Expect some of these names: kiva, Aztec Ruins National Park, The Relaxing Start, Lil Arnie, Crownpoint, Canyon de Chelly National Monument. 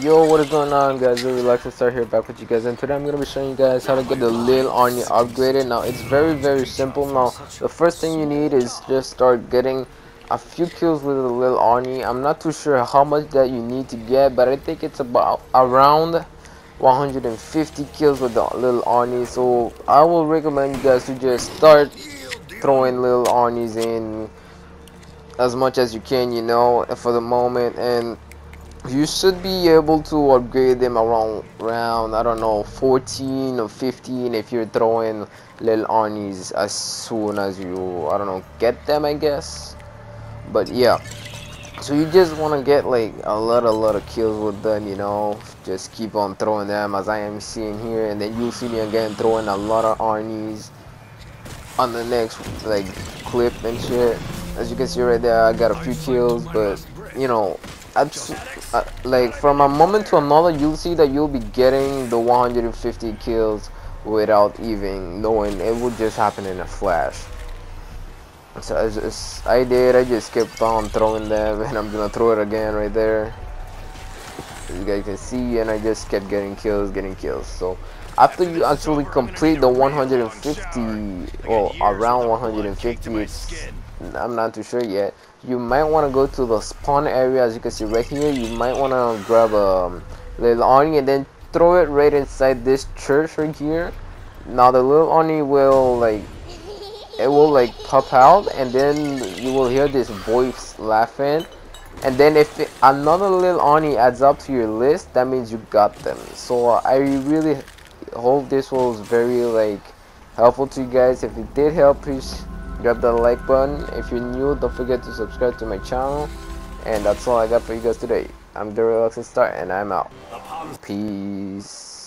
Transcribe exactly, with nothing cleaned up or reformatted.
Yo, what is going on, guys? The Relaxing Start here, back with you guys, and today I'm gonna be showing you guys how to get the Lil Arnie upgraded. Now it's very very simple. Now the first thing you need is just start getting a few kills with the Lil Arnie. I'm not too sure how much that you need to get, but I think it's about around one hundred fifty kills with the Lil Arnie. So I will recommend you guys to just start throwing Lil Arnies in as much as you can, you know, for the moment, and you should be able to upgrade them around around I don't know, fourteen or fifteen if you're throwing Lil Arnies as soon as you I don't know get them, I guess. But yeah, so you just want to get like a lot a lot of kills with them, you know, just keep on throwing them as I am seeing here, and then you'll see me again throwing a lot of Arnies on the next like clip and shit. As you can see right there, I got a few kills, but you know, Uh, like from a moment to another, you'll see that you'll be getting the one hundred fifty kills without even knowing. It will just happen in a flash. So as, as I did, I just kept on throwing them, and I'm gonna throw it again right there, as you guys can see, and I just kept getting kills, getting kills. So after you actually complete the one hundred fifty, well, around one hundred fifty, it's, I'm not too sure yet, you might want to go to the spawn area. As you can see right here, you might want to grab a Lil Arnie and then throw it right inside this church right here. Now the Lil Arnie will like, it will like pop out, and then you will hear this voice laughing, and then if it, another Lil Arnie adds up to your list, that means you got them. So uh, I really hope this was very like helpful to you guys. If it did help, please grab that like button. If you're new, don't forget to subscribe to my channel, and that's all I got for you guys today. I'm The Relaxing Start, and I'm out. Peace.